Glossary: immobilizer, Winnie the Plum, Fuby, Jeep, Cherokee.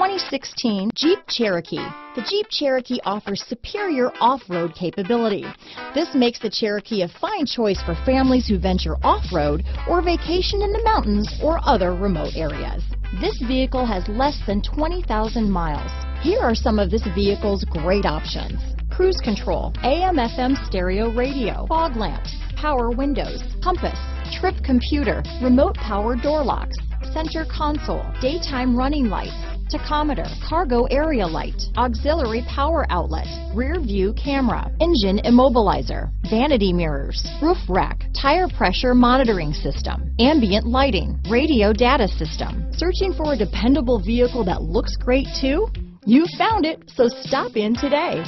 2016 Jeep Cherokee. The Jeep Cherokee offers superior off-road capability. This makes the Cherokee a fine choice for families who venture off-road or vacation in the mountains or other remote areas. This vehicle has less than 20,000 miles. Here are some of this vehicle's great options: cruise control, AM/FM stereo radio, fog lamps, power windows, compass, trip computer, remote power door locks, center console, daytime running lights, tachometer, cargo area light, auxiliary power outlet, rear view camera, engine immobilizer, vanity mirrors, roof rack, tire pressure monitoring system, ambient lighting, radio data system. Searching for a dependable vehicle that looks great too? You found it, so stop in today.